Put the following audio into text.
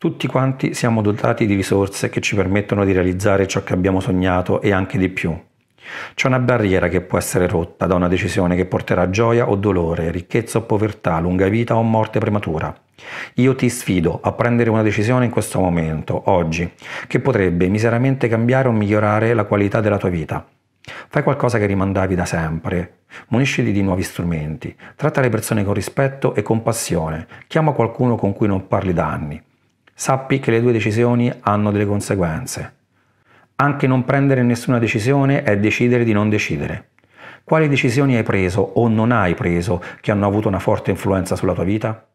Tutti quanti siamo dotati di risorse che ci permettono di realizzare ciò che abbiamo sognato e anche di più. C'è una barriera che può essere rotta da una decisione che porterà gioia o dolore, ricchezza o povertà, lunga vita o morte prematura. Io ti sfido a prendere una decisione in questo momento, oggi, che potrebbe miseramente cambiare o migliorare la qualità della tua vita. Fai qualcosa che rimandavi da sempre, munisciti di nuovi strumenti, tratta le persone con rispetto e compassione, chiama qualcuno con cui non parli da anni. Sappi che le tue decisioni hanno delle conseguenze. Anche non prendere nessuna decisione è decidere di non decidere. Quali decisioni hai preso o non hai preso che hanno avuto una forte influenza sulla tua vita?